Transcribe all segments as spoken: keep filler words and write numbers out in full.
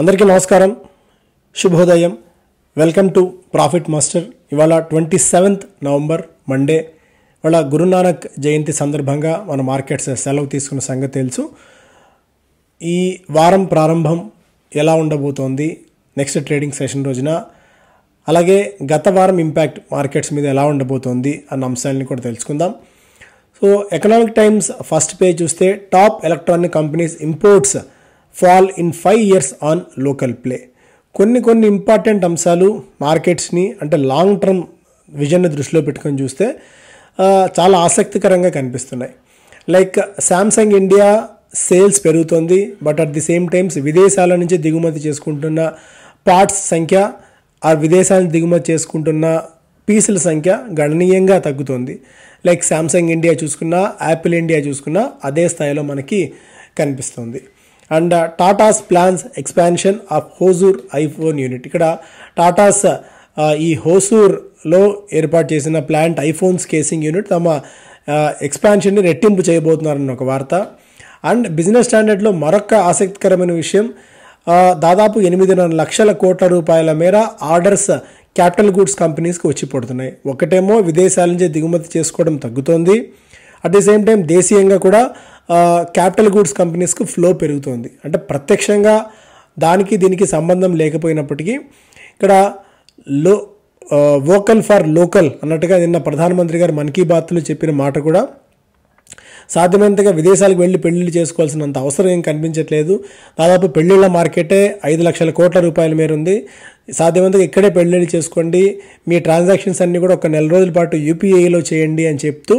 अंदरिकी नमस्कारम शुभोदयम welcome to profit master इवाला twenty seventh November Monday इवाला गुरुनानक जयंती संदर्भंगा मन मार्केट्स सेलव तीसुकुन्न संगति तेलुसु। ई वारं प्रारंभम एला उंडबोतोंदी नेक्स्ट ट्रेडिंग सेशन रोजुना అలాగే గత వారం ఇంపాక్ట్ మార్కెట్స్ మీద ఎలా ఉండబోతోంది అన్న అంశాలను కూడా తెలుసుకుందాం। So economic times first page చూస్తే top electronic companies imports fall in five years on local play. కొన్ని కొన్ని ఇంపార్టెంట్ అంశాలు మార్కెట్స్ ని అంటే లాంగ్ టర్మ్ విజన్ ని దృష్టిలో పెట్టుకొని చూస్తే చాలా ఆసక్తికరంగా కనిపిస్తున్నాయి। లైక్ సామ్సంగ్ ఇండియా సేల్స్ పెరుగుతోంది, but at the same times విదేశాల నుంచి దిగుమతి చేసుకుంటున్న పార్ట్స్ సంఖ్య ఆ విదేశాల దిగుమతి చేసుకుంటున్న పీసుల సంఖ్య గణనీయంగా తగ్గుతోంది। లైక్ సామ్సంగ్ ఇండియా చూసుకున్నా, యాపిల్ ఇండియా చూసుకున్నా అదే స్థాయిలో మనకి కనిపిస్తుంది। And Tatas plans expansion of Hosur iPhone unit, ఇక్కడ టాటాస్ ఈ హోజూర్లో ఏర్పాటు చేసిన ప్లాంట్ ఐఫోన్స్ కేసింగ్ యూనిట్ తమ ఎక్స్పాన్షన్ని రెట్టింపు చేయబోతున్నారన్న ఒక వార్త। అండ్ బిజినెస్ స్టాండర్డ్లో మరొక ఆసక్తికరమైన విషయం, దాదాపు ఎనిమిదిన్నర లక్షల కోట్ల రూపాయల మేర ఆర్డర్స్ క్యాపిటల్ గూడ్స్ కంపెనీస్కి వచ్చి పడుతున్నాయి। ఒకటేమో విదేశాల నుంచి దిగుమతి చేసుకోవడం తగ్గుతోంది, అట్ ది సేమ్ టైం దేశీయంగా కూడా క్యాపిటల్ గూడ్స్ కంపెనీస్కి ఫ్లో పెరుగుతోంది। అంటే ప్రత్యక్షంగా దానికి దీనికి సంబంధం లేకపోయినప్పటికీ ఇక్కడ లో వోకల్ ఫర్ లోకల్ అన్నట్టుగా నిన్న ప్రధానమంత్రి గారు మన్ కీ బాత్లో చెప్పిన మాట కూడా సాధ్యమైనంతగా విదేశాలకు వెళ్ళి పెళ్లిళ్ళు చేసుకోవాల్సినంత అవసరం ఏం కనిపించట్లేదు। దాదాపు పెళ్లిళ్ళ మార్కెటే ఐదు లక్షల కోట్ల రూపాయల మేర ఉంది, సాధ్యమైనంతగా ఇక్కడే పెళ్లిళ్ళు చేసుకోండి, మీ ట్రాన్సాక్షన్స్ అన్నీ కూడా ఒక నెల రోజుల పాటు యూపీఐలో చేయండి అని చెప్తూ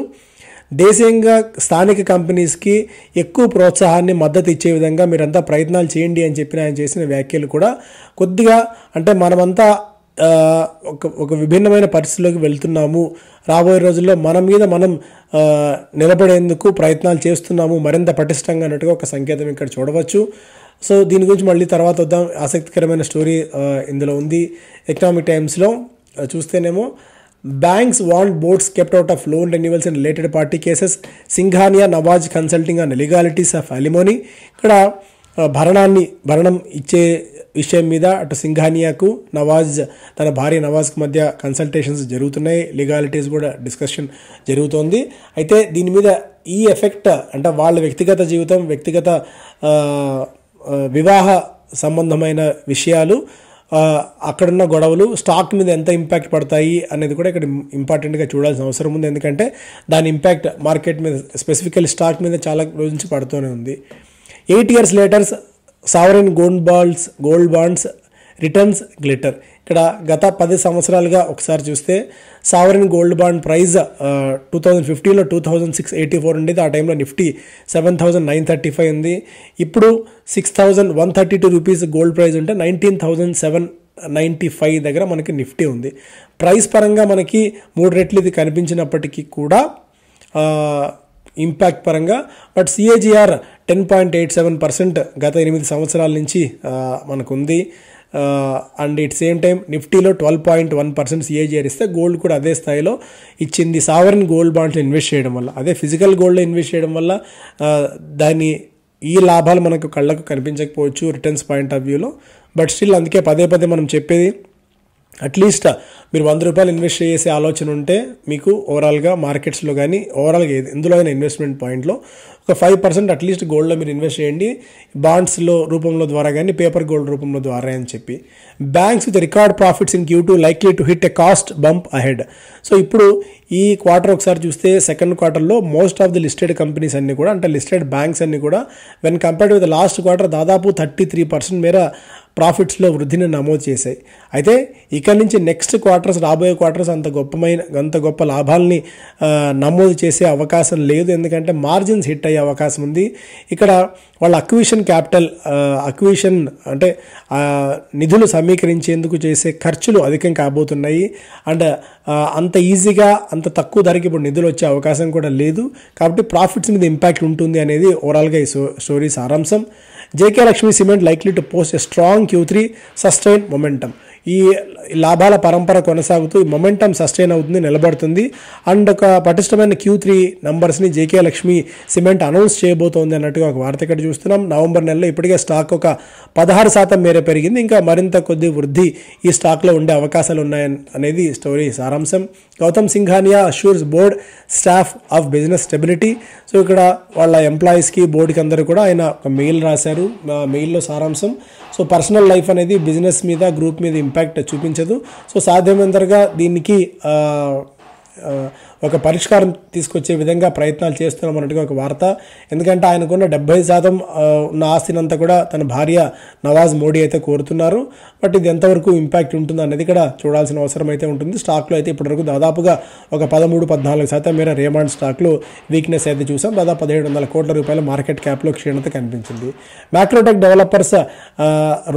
దేశీయంగా స్థానిక కంపెనీస్కి ఎక్కువ ప్రోత్సాహాన్ని మద్దతు ఇచ్చే విధంగా మీరంతా ప్రయత్నాలు చేయండి అని చెప్పిన ఆయన చేసిన వ్యాఖ్యలు కూడా కొద్దిగా అంటే మనమంతా ఒక ఒక విభిన్నమైన పరిస్థితుల్లోకి వెళ్తున్నాము, రాబోయే రోజుల్లో మన మీద మనం నిలబడేందుకు ప్రయత్నాలు చేస్తున్నాము మరింత పటిష్టంగా అన్నట్టుగా ఒక సంకేతం ఇక్కడ చూడవచ్చు। సో దీని గురించి మళ్ళీ తర్వాత వద్దాం, ఆసక్తికరమైన స్టోరీ ఇందులో ఉంది। ఎకనామిక్ టైమ్స్లో చూస్తేనేమో banks want boards kept out of loan renewals and related party cases, Singhania Nawaz consulting and legalities of alimony, ఇక్కడ భరణాన్ని భరణం ఇచ్చే విషయం మీద అటు సింఘానియాకు నవాజ్ తన భార్య నవాజ్కి మధ్య కన్సల్టేషన్స్ జరుగుతున్నాయి, లీగాలిటీస్ కూడా డిస్కషన్ జరుగుతోంది। అయితే దీని మీద ఈ ఎఫెక్ట్ అంటే వాళ్ళ వ్యక్తిగత జీవితం, వ్యక్తిగత వివాహ సంబంధమైన విషయాలు, అక్కడున్న గొడవలు స్టాక్ మీద ఎంత ఇంపాక్ట్ పడతాయి అనేది కూడా ఇక్కడ ఇంపార్టెంట్గా చూడాల్సిన అవసరం ఉంది, ఎందుకంటే దాని ఇంపాక్ట్ మార్కెట్ మీద స్పెసిఫికల్ స్టాక్ మీద చాలా రోజు నుంచి పడుతూనే ఉంది। Eight years later sovereign gold balls gold bonds returns glitter, ఇక్కడ గత పది సంవత్సరాలుగా ఒకసారి చూస్తే sovereign gold bond price two thousand ఫిఫ్టీన్లో two thousand six eighty four ఉండేది, ఆ టైంలో Nifty seven thousand nine thirty five ఉంది, ఇప్పుడు six thousand one thirty two rupees gold price ఉంటే nineteen thousand seven ninety five దగ్గర మనకి నిఫ్టీ ఉంది। ప్రైస్ పరంగా మనకి మూడు రెట్లు ఇది కనిపించినప్పటికీ కూడా ఇంపాక్ట్ పరంగా but CAGR ten point eight seven percent గత ఎనిమిది సంవత్సరాల నుంచి మనకుంది। అండ్ ఇట్ సేమ్ టైం నిఫ్టీలో twelve point one percent CAGR ఇస్తే గోల్డ్ కూడా అదే స్థాయిలో ఇచ్చింది సావరెన్ గోల్డ్ బాండ్స్లో ఇన్వెస్ట్ చేయడం వల్ల। అదే ఫిజికల్ గోల్డ్లో ఇన్వెస్ట్ చేయడం వల్ల దాని ఈ లాభాలు మనకు కళ్ళకు కనిపించకపోవచ్చు రిటర్న్స్ పాయింట్ ఆఫ్ వ్యూలో, బట్ స్టిల్ అందుకే పదే పదే మనం చెప్పేది అట్లీస్ట్ మీరు వంద రూపాయలు ఇన్వెస్ట్ చేసే ఆలోచన ఉంటే మీకు ఓవరాల్గా మార్కెట్స్లో కానీ ఓవరాల్గా ఎందులో అయినా ఇన్వెస్ట్మెంట్ పాయింట్లో ఒక ఫైవ్ పర్సెంట్ అట్లీస్ట్ గోల్డ్లో మీరు ఇన్వెస్ట్ చేయండి, బాండ్స్లో రూపంలో ద్వారా కానీ పేపర్ గోల్డ్ రూపంలో ద్వారా అని చెప్పి banks with record profits in Q two likely to hit a cost bump ahead, so ఇప్పుడు ఈ క్వార్టర్ ఒకసారి చూస్తే సెకండ్ క్వార్టర్లో most of the listed companies అన్నీ కూడా అంటే లిస్టెడ్ బ్యాంక్స్ అన్నీ కూడా when compared with last quarter దాదాపు థర్టీ త్రీ పర్సెంట్ మేర ప్రాఫిట్స్లో వృద్ధిని నమోదు చేశాయి। అయితే ఇక్కడి నుంచి నెక్స్ట్ క్వార్టర్స్ రాబోయే క్వార్టర్స్ అంత గొప్పమైన అంత గొప్ప లాభాలని నమోదు చేసే అవకాశం లేదు, ఎందుకంటే మార్జిన్స్ హిట్ అయ్యే అవకాశం ఉంది। ఇక్కడ వాళ్ళ అక్విజిషన్ క్యాపిటల్ అక్విజిషన్ అంటే నిధులు సమీకరించేందుకు చేసే ఖర్చులు అధికం కాబోతున్నాయి, అండ్ అంత ఈజీగా అంత తక్కువ ధరకి ఇప్పుడు నిధులు వచ్చే అవకాశం కూడా లేదు, కాబట్టి ప్రాఫిట్స్ మీద ఇంపాక్ట్ ఉంటుంది అనేది ఓవరాల్గా ఈ స్టోరీ సారాంశం। JK Lakshmi cement likely to post a strong Q three sustain momentum, లాభాల పరంపర కొనసాగుతూ మొమెంటం సస్టైన్ అవుతుంది నిలబడుతుంది అండ్ ఒక పటిష్టమైన క్యూ త్రీ నంబర్స్ ని జేకే లక్ష్మి సిమెంట్ అనౌన్స్ చేయబోతోంది అన్నట్టుగా ఒక వార్త ఇక్కడ చూస్తున్నాం నవంబర్ నెలలో ఇప్పటికే స్టాక్ ఒక పదహారు శాతం మేర పెరిగింది ఇంకా మరింత కొద్ది వృద్ధి ఈ స్టాక్ లో ఉండే అవకాశాలు ఉన్నాయి అనేది స్టోరీ సారాంశం Gautam Singhania assures board staff of business stability so ఇక్కడ వాళ్ళ ఎంప్లాయీస్ కి బోర్డ్ కి అందరూ కూడా ఆయన ఒక మెయిల్ రాశారు మెయిల్ లో సారాంశం సో పర్సనల్ లైఫ్ అనేది బిజినెస్ మీద గ్రూప్ మీద ఇంపాక్ట్ చూపించదు సో సాధ్యమైనంతగా దీనికి ఒక పరిష్కారం తీసుకొచ్చే విధంగా ప్రయత్నాలు చేస్తున్నాం అన్నట్టుగా ఒక వార్త ఎందుకంటే ఆయనకున్న డెబ్బై శాతం ఉన్న ఆస్తినంతా కూడా తన భార్య నవాజ్ మోడీ అయితే కోరుతున్నారు బట్ ఇది ఎంతవరకు ఇంపాక్ట్ ఉంటుంది అనేది ఇక్కడ చూడాల్సిన అవసరం అయితే ఉంటుంది స్టాక్లో అయితే ఇప్పటివరకు దాదాపుగా ఒక పదమూడు పద్నాలుగు శాతం మేర రేమాండ్ స్టాక్లో వీక్నెస్ అయితే చూసాం దాదాపు పదిహేడు వందల కోట్ల రూపాయల మార్కెట్ క్యాప్లో క్షీణత కనిపించింది మ్యాక్రోటెక్ డెవలపర్స్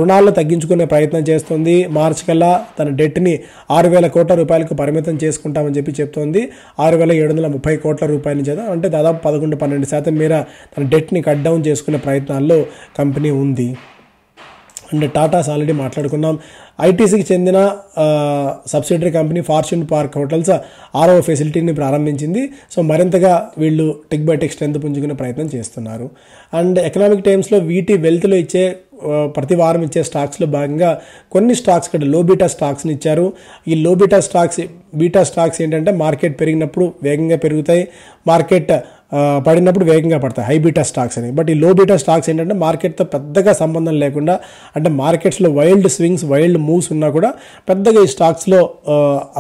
రుణాలు తగ్గించుకునే ప్రయత్నం చేస్తుంది మార్చ్ కల్లా తన డెట్ని ఆరు వేల కోట్ల రూపాయలకు పరిమితం చేసుకుంటామని చెప్పి చెప్తోంది ఆరు వేల ఏడు వందల ముప్పై కోట్ల రూపాయల నుంచి అంటే దాదాపు పదకొండు పన్నెండు శాతం మేర తన డెట్ని కట్ డౌన్ చేసుకునే ప్రయత్నాల్లో కంపెనీ ఉంది అండ్ టాటాస్ ఆల్రెడీ మాట్లాడుకున్నాం ఐటీసీకి చెందిన subsidiary company Fortune Park Hotels ఆరో ఫెసిలిటీని ప్రారంభించింది సో మరింతగా వీళ్ళు టెక్ బై టెక్ స్ట్రెంత్ పుంజుకునే ప్రయత్నం చేస్తున్నారు అండ్ ఎకనామిక్ టైమ్స్లో వీటి వెల్త్లో ఇచ్చే ప్రతి వారం ఇచ్చే స్టాక్స్లో భాగంగా కొన్ని స్టాక్స్ ఇక్కడ లో బీటా స్టాక్స్ని ఇచ్చారు ఈ లో బీటా స్టాక్స్ బీటా స్టాక్స్ ఏంటంటే మార్కెట్ పెరిగినప్పుడు వేగంగా పెరుగుతాయి మార్కెట్ పడినప్పుడు వేగంగా పడతాయి హై బీటా స్టాక్స్ అని బట్ ఈ లో బీటా స్టాక్స్ ఏంటంటే మార్కెట్తో పెద్దగా సంబంధం లేకుండా అంటే మార్కెట్స్లో వైల్డ్ స్వింగ్స్ వైల్డ్ మూవ్స్ ఉన్నా కూడా పెద్దగా ఈ స్టాక్స్లో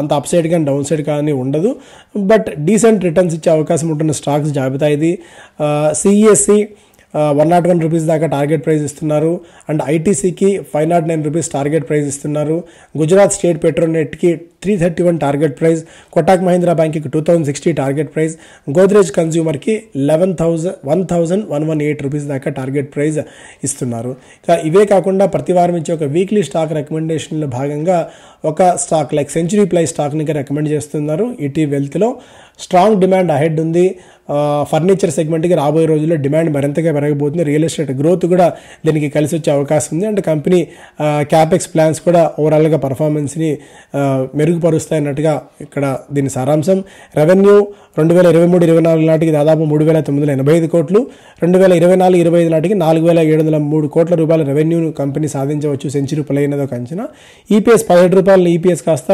అంత అప్ సైడ్ కానీ డౌన్ సైడ్ కానీ ఉండదు బట్ డీసెంట్ రిటర్న్స్ ఇచ్చే అవకాశం ఉంటున్న స్టాక్స్ జాబితా ఇది CESC one nought one rupees దాకా టార్గెట్ ప్రైస్ ఇస్తున్నారు అండ్ ఐటీసీకి five nought nine rupees target price ఇస్తున్నారు గుజరాత్ స్టేట్ పెట్రోనెట్కి three thirty one target price Kotak Mahindra బ్యాంక్కి two thousand sixty target price Godrej కన్స్యూమర్కి eleven thousand one thousand one one eight rupees దాకా target price ఇస్తున్నారు ఇంకా ఇవే కాకుండా ప్రతి వారం ఇచ్చే ఒక వీక్లీ స్టాక్ రికమెండేషన్లో భాగంగా ఒక స్టాక్ లైక్ సెంచరీ ప్లై స్టాక్ని రికమెండ్ చేస్తున్నారు ఈటీ వెల్త్లో స్ట్రాంగ్ డిమాండ్ అహెడ్ ఉంది ఫర్నిచర్ సెగ్మెంట్కి రాబోయే రోజుల్లో డిమాండ్ మరింతగా పెరగబోతుంది రియల్ ఎస్టేట్ గ్రోత్ కూడా దీనికి కలిసి వచ్చే అవకాశం ఉంది అండ్ కంపెనీ క్యాపెక్స్ ప్లాన్స్ కూడా ఓవరాల్గా పర్ఫార్మెన్స్ని మెరుగుపరుస్తాయి అన్నట్టుగా ఇక్కడ దీని సారాంశం రెవెన్యూ రెండు వేల ఇరవై మూడు ఇరవై నాలుగు నాటికి దాదాపు మూడు వేల తొమ్మిది వందల ఎనభై ఐదు కోట్లు రెండు వేల ఇరవై నాలుగు ఇరవై ఐదు నాటికి నాలుగు వేల ఏడు వందల మూడు కోట్ల రూపాయల రెవెన్యూను కంపెనీ సాధించవచ్చు సెంచరీ ప్లై అనేది ఒక అంచనా ఈపీఎస్ పదిహేడు రూపాయల ఈపీఎస్ కాస్త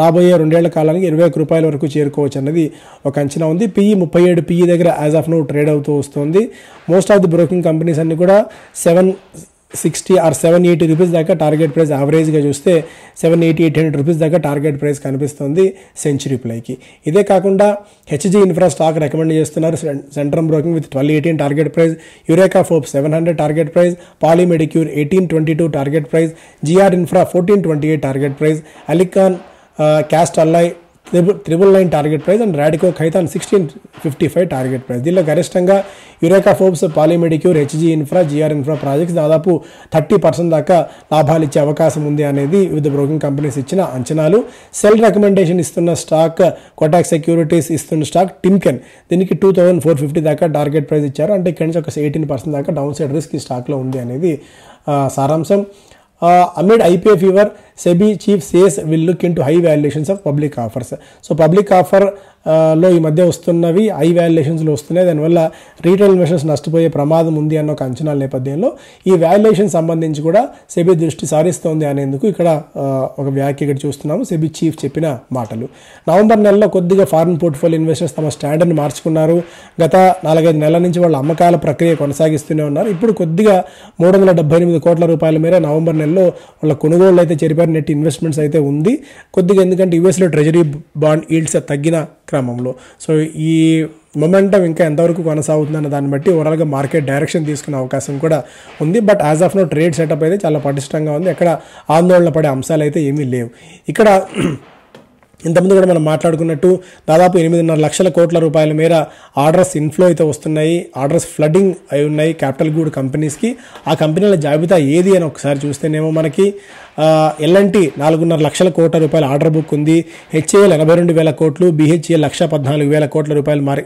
రాబోయే రెండేళ్ల కాలానికి ఇరవై ఒక్క రూపాయల వరకు చేరుకోవచ్చు అన్నది ఒక అంచనా ఉంది పిఈ ముప్పై ఏడు పిఈ దగ్గర యాజ్ ఆఫ్ నో ట్రేడ్ అవుతూ వస్తుంది most of the broking companies అన్ని కూడా seven sixty or seven eighty rupees దాకా టార్గెట్ ప్రైస్ యావరేజ్గా చూస్తే seven eighty eight hundred rupees దాకా టార్గెట్ ప్రైస్ కనిపిస్తుంది సెంచరీ ప్లైకి ఇదే కాకుండా హెచ్జీ ఇన్ఫ్రా స్టాక్ రికమెండ్ చేస్తున్నారు Centrum broking with twelve eighteen target price Eureka Forbes seven hundred target price Polymedicure eighteen twenty two target price GR infra fourteen twenty eight target price Alicon cast alloy triple triple nine target price and Radico Khaitan sixteen fifty five target price దీనిలో గరిష్టంగా Eureka Forbes Polymedicure HG infra GR infra projects దాదాపు thirty percent దాకా లాభాలు ఇచ్చే అవకాశం ఉంది అనేది వివిధ బ్రోకింగ్ కంపెనీస్ ఇచ్చిన అంచనాలు సెల్ రికమెండేషన్ ఇస్తున్న స్టాక్ కోటాక్ సెక్యూరిటీస్ ఇస్తున్న స్టాక్ టిమ్కెన్ దీనికి టూ థౌజండ్ ఫోర్ ఫిఫ్టీ దాకా టార్గెట్ ప్రైస్ ఇచ్చారు అంటే ఇక్కడి నుంచి ఒక ఎయిటీన్ పర్సెంట్ దాకా డౌన్ సైడ్ రిస్క్ ఈ స్టాక్లో ఉంది అనేది సారాంశం amid IPO fever SEBI chief says will look into high valuations of public offers so public offer లో ఈ మధ్య వస్తున్నవి హై వాల్యుయేషన్స్లో వస్తున్నాయి దానివల్ల రీటైల్ ఇన్వెస్టర్స్ నష్టపోయే ప్రమాదం ఉంది అన్న ఒక అంచనాల నేపథ్యంలో ఈ వాల్యుయేషన్ సంబంధించి కూడా సెబీ దృష్టి సారిస్తోంది అనేందుకు ఇక్కడ ఒక వ్యాఖ్య ఇక్కడ చూస్తున్నాము సెబీ చీఫ్ చెప్పిన మాటలు నవంబర్ నెలలో కొద్దిగా ఫారిన్ పోర్ట్ఫోలియో ఇన్వెస్టర్స్ తమ స్టాండర్డ్ని మార్చుకున్నారు గత నాలుగైదు నెలల నుంచి వాళ్ళ అమ్మకాల ప్రక్రియ కొనసాగిస్తూనే ఉన్నారు ఇప్పుడు కొద్దిగా మూడు వందల డెబ్బై ఎనిమిది కోట్ల రూపాయల మేర నవంబర్ నెలలో వాళ్ళ కొనుగోళ్లు అయితే చెరిపారు నెట్ ఇన్వెస్ట్మెంట్స్ అయితే ఉంది కొద్దిగా ఎందుకంటే యూఎస్లో ట్రెజరీ బాండ్ ఈల్డ్స్ తగ్గిన క్రమంలో సో ఈ మొమెంటం ఇంకా ఎంతవరకు కొనసాగుతుందన్న దాన్ని బట్టి ఓవరాల్గా మార్కెట్ డైరెక్షన్ తీసుకునే అవకాశం కూడా ఉంది but as of now trade setup అయితే చాలా పటిష్టంగా ఉంది ఎక్కడ ఆందోళన పడే అంశాలు అయితే ఏమీ లేవు ఇక్కడ ఇంతకుముందు కూడా మనం మాట్లాడుకున్నట్టు దాదాపు ఎనిమిదిన్నర లక్షల కోట్ల రూపాయల మేర ఆర్డర్స్ ఇన్ఫ్లో అయితే వస్తున్నాయి, ఆర్డర్స్ ఫ్లడ్డింగ్ అయి ఉన్నాయి క్యాపిటల్ గూడ్ కంపెనీస్కి. ఆ కంపెనీల జాబితా ఏది అని ఒకసారి చూస్తేనేమో మనకి ఎల్ఎన్టీ నాలుగున్నర లక్షల కోట్ల రూపాయల ఆర్డర్ బుక్ ఉంది, హెచ్ఏఎల్ ఎనభై రెండు వేల కోట్లు, బిహెచ్ఏఎల్ లక్ష పద్నాలుగు వేల కోట్ల రూపాయలు మారి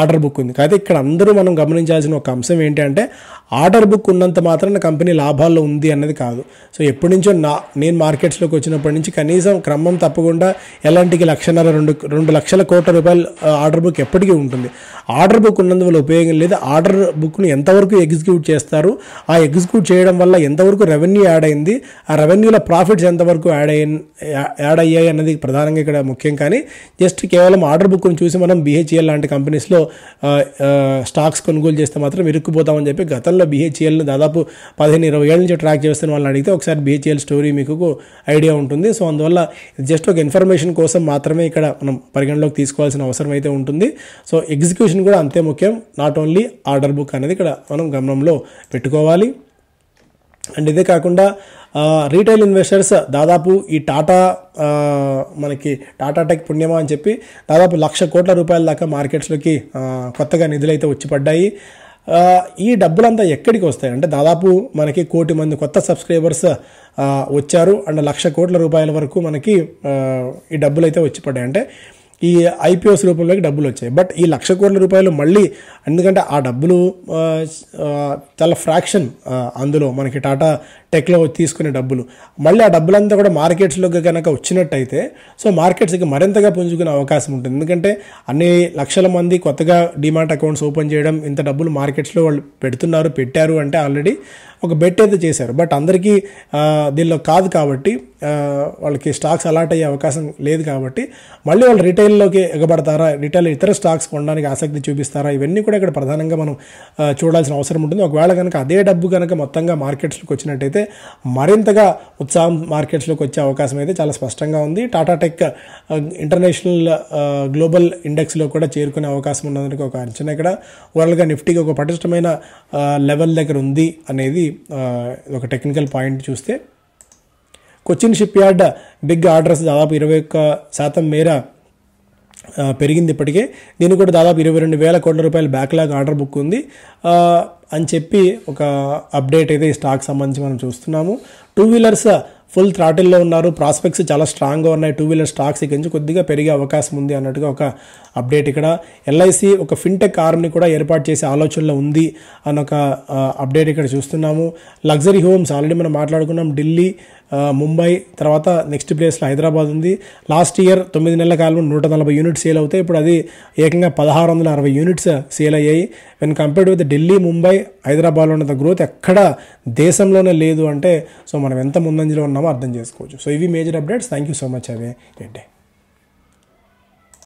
ఆర్డర్ బుక్ ఉంది. అయితే ఇక్కడ అందరూ మనం గమనించాల్సిన ఒక అంశం ఏంటంటే ఆర్డర్ బుక్ ఉన్నంత మాత్రాన కంపెనీ లాభాల్లో ఉంది అన్నది కాదు. సో ఎప్పటి నుంచో నా నేను మార్కెట్స్లోకి వచ్చినప్పటి నుంచి కనీసం క్రమం తప్పకుండా ఎల్ఎన్టీకి లక్షన్నర రెండు రెండు లక్షల కోట్ల రూపాయలు ఆర్డర్ బుక్ ఎప్పటికీ ఉంటుంది. ఆర్డర్ బుక్ ఉన్నందువల్ల ఉపయోగం లేదు, ఆర్డర్ బుక్ను ఎంతవరకు ఎగ్జిక్యూట్ చేస్తారు, ఆ ఎగ్జిక్యూట్ చేయడం వల్ల ఎంతవరకు రెవెన్యూ యాడ్ అయింది, ఆ రెవెన్యూలో ప్రాఫిట్స్ ఎంతవరకు యాడ్ అయ్యి యాడ్ అయ్యాయి అన్నది ప్రధానంగా ఇక్కడ ముఖ్యం. కానీ జస్ట్ కేవలం ఆర్డర్ బుక్ను చూసి మనం బిహెచ్ఏఎల్ లాంటి కంపెనీస్లో స్టాక్స్ కొనుగోలు చేస్తే మాత్రం ఇరుక్కుపోతామని చెప్పి గతంలో బిహెచ్ఏఎల్ని దాదాపు పదిహేను ఇరవై ఏళ్ళ నుంచి ట్రాక్ చేస్తున్న వాళ్ళని అడిగితే ఒకసారి బిహెచ్ఏఎల్ స్టోరీ మీకు ఐడియా ఉంటుంది. సో అందువల్ల జస్ట్ ఒక ఇన్ఫర్మేషన్ కోసం మాత్రమే ఇక్కడ మనం పరిగణలోకి తీసుకోవాల్సిన అవసరం అయితే ఉంటుంది. సో ఎగ్జిక్యూషన్ కూడా అంతే ముఖ్యం, నాట్ ఓన్లీ ఆర్డర్ బుక్ అనేది ఇక్కడ మనం గమనంలో పెట్టుకోవాలి. అండ్ ఇదే కాకుండా రీటైల్ ఇన్వెస్టర్స్ దాదాపు ఈ టాటా మనకి టాటా టెక్ పుణ్యమా అని చెప్పి దాదాపు లక్ష కోట్ల రూపాయల దాకా మార్కెట్స్లోకి కొత్తగా నిధులైతే వచ్చి పడ్డాయి. ఈ డబ్బులంతా ఎక్కడికి వస్తాయంటే దాదాపు మనకి కోటి మంది కొత్త సబ్స్క్రైబర్స్ వచ్చారు అండ్ లక్ష కోట్ల రూపాయల వరకు మనకి ఈ డబ్బులు అయితే వచ్చి పడ్డాయి. అంటే ఈ ఐపీఓస్ రూపంలోకి డబ్బులు వచ్చాయి. బట్ ఈ లక్ష కోట్ల రూపాయలు మళ్ళీ ఎందుకంటే ఆ డబ్బులు చాలా ఫ్రాక్షన్ అందులో మనకి టాటా టెక్లో తీసుకునే డబ్బులు, మళ్ళీ ఆ డబ్బులంతా కూడా మార్కెట్స్లోకి కనుక వచ్చినట్టయితే సో మార్కెట్స్కి మరింతగా పుంజుకునే అవకాశం ఉంటుంది. ఎందుకంటే అన్ని లక్షల మంది కొత్తగా డిమాట్ అకౌంట్స్ ఓపెన్ చేయడం, ఇంత డబ్బులు మార్కెట్స్లో వాళ్ళు పెడుతున్నారు పెట్టారు అంటే ఆల్రెడీ ఒక బెట్ అయితే చేశారు. బట్ అందరికీ దీనిలో కాదు కాబట్టి వాళ్ళకి స్టాక్స్ అలాట్ అయ్యే అవకాశం లేదు కాబట్టి మళ్ళీ వాళ్ళు రిటైల్లోకి ఎగబడతారా, రిటైల్ ఇతర స్టాక్స్ కొనడానికి ఆసక్తి చూపిస్తారా, ఇవన్నీ కూడా ఇక్కడ ప్రధానంగా మనం చూడాల్సిన అవసరం ఉంటుంది. ఒకవేళ కనుక అదే డబ్బు కనుక మొత్తంగా మార్కెట్స్లోకి వచ్చినట్టయితే మరింతగా ఉత్సాహం మార్కెట్స్లోకి వచ్చే అవకాశం అయితే చాలా స్పష్టంగా ఉంది. టాటా టెక్ ఇంటర్నేషనల్ గ్లోబల్ ఇండెక్స్లో కూడా చేరుకునే అవకాశం ఉన్నందుకు ఒక అంచనా ఇక్కడ ఓవరాల్గా నిఫ్టీకి ఒక పటిష్టమైన లెవెల్ దగ్గర ఉంది అనేది ఒక టెక్నికల్ పాయింట్. చూస్తే Cochin shipyard big orders దాదాపు ఇరవై ఒక్క శాతం మేర పెరిగింది ఇప్పటికే, దీని కూడా దాదాపు ఇరవై రెండు వేల కోట్ల రూపాయల బ్యాక్లాగ్ ఆర్డర్ బుక్ ఉంది అని చెప్పి ఒక అప్డేట్ అయితే ఈ స్టాక్ సంబంధించి మనం చూస్తున్నాము. టూ వీలర్స్ ఫుల్ థ్రాటిల్లో ఉన్నారు, ప్రాస్పెక్ట్స్ చాలా స్ట్రాంగ్గా ఉన్నాయి, టూ వీలర్ స్టాక్స్ ఇక నుంచి కొద్దిగా పెరిగే అవకాశం ఉంది అన్నట్టుగా ఒక అప్డేట్ ఇక్కడ. ఎల్ఐసి ఒక ఫిన్టెక్ ఆర్మ్ని కూడా ఏర్పాటు చేసే ఆలోచనలో ఉంది అన్న ఒక అప్డేట్ ఇక్కడ చూస్తున్నాము. లగ్జరీ హోమ్స్ ఆల్రెడీ మనం మాట్లాడుకున్నాం, ఢిల్లీ, ముంబై, తర్వాత నెక్స్ట్ ప్లేస్లో హైదరాబాద్ ఉంది. లాస్ట్ ఇయర్ తొమ్మిది నెలల కాలం నూట నలభై యూనిట్స్ సేల్ అవుతాయి, ఇప్పుడు అది ఏకంగా పదహారు వందల అరవై యూనిట్స్ సేల్ అయ్యాయి. When compared with Delhi, Mumbai, హైదరాబాద్లో ఉన్నంత గ్రోత్ ఎక్కడ దేశంలోనే లేదు అంటే సో మనం ఎంత ముందంజలో ఉన్నామో అర్థం చేసుకోవచ్చు. సో ఇవి major updates. Thank you so much. Have a good day.